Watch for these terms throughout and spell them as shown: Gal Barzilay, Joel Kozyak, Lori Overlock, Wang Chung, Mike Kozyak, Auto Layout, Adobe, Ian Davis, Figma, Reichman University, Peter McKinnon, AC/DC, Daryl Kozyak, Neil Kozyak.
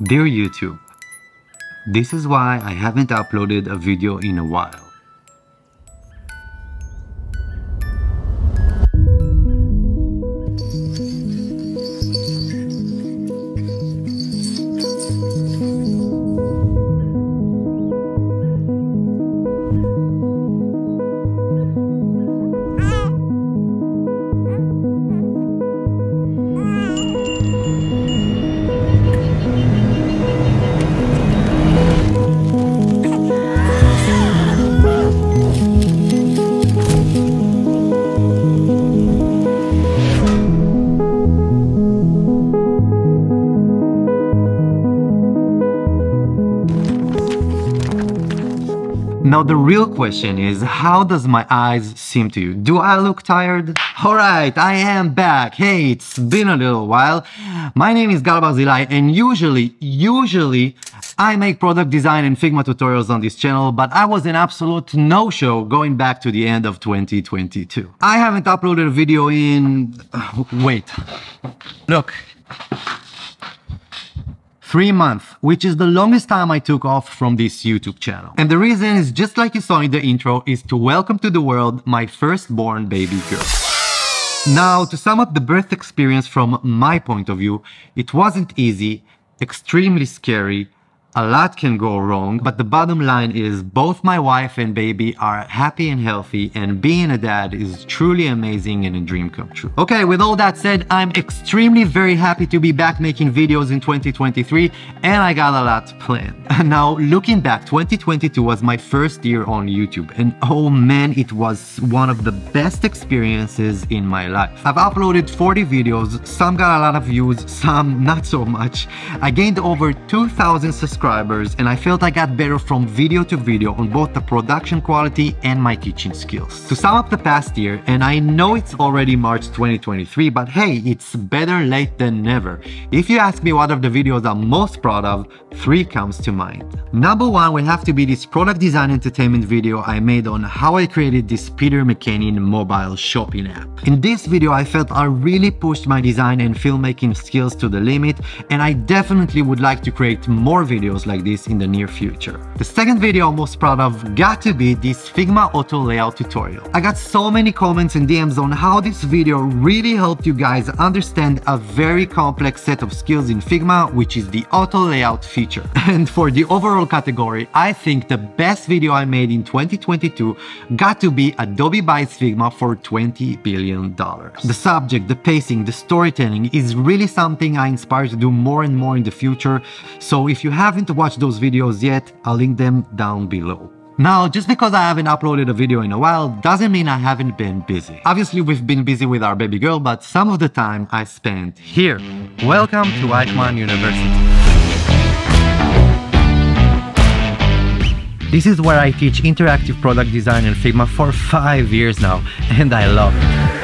Dear YouTube, this is why I haven't uploaded a video in a while. Now the real question is, how does my eyes seem to you? Do I look tired? Alright, I am back. Hey, it's been a little while. My name is Gal Barzilay and usually I make product design and Figma tutorials on this channel, but I was an absolute no-show going back to the end of 2022. I haven't uploaded a video in... wait. Look. 3 months, which is the longest time I took off from this YouTube channel. And the reason is, just like you saw in the intro, is to welcome to the world my firstborn baby girl. Now, to sum up the birth experience from my point of view, it wasn't easy, extremely scary, a lot can go wrong, but the bottom line is both my wife and baby are happy and healthy, and being a dad is truly amazing and a dream come true. Okay, with all that said, I'm extremely very happy to be back making videos in 2023, and I got a lot planned. Now, looking back, 2022 was my first year on YouTube, and oh man, it was one of the best experiences in my life. I've uploaded 40 videos, some got a lot of views, some not so much. I gained over 2,000 subscribers, and I felt I got better from video to video on both the production quality and my teaching skills. To sum up the past year, and I know it's already March 2023, but hey, it's better late than never. If you ask me what of the videos I'm most proud of, 3 comes to mind. Number 1 will have to be this product design entertainment video I made on how I created this Peter McKinnon mobile shopping app. In this video, I felt I really pushed my design and filmmaking skills to the limit, and I definitely would like to create more videos like this in the near future. The second video I'm most proud of got to be this Figma auto layout tutorial. I got so many comments and DMs on how this video really helped you guys understand a very complex set of skills in Figma, which is the auto layout feature. And for the overall category, I think the best video I made in 2022 got to be Adobe buys Figma for $20 billion. The subject, the pacing, the storytelling is really something I inspire to do more and more in the future, so if you haven't watched those videos yet, I'll link them down below. Now, just because I haven't uploaded a video in a while doesn't mean I haven't been busy. Obviously, we've been busy with our baby girl, but some of the time I spent here. Welcome to Reichman University. This is where I teach interactive product design and Figma for 5 years now, and I love it.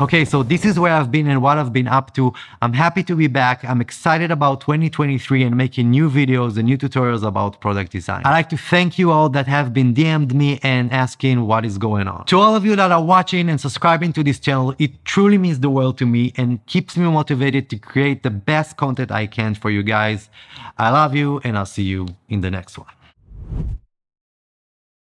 Okay, so this is where I've been and what I've been up to. I'm happy to be back. I'm excited about 2023 and making new videos and new tutorials about product design. I'd like to thank you all that have been DM'd me and asking what is going on. To all of you that are watching and subscribing to this channel, it truly means the world to me and keeps me motivated to create the best content I can for you guys. I love you and I'll see you in the next one.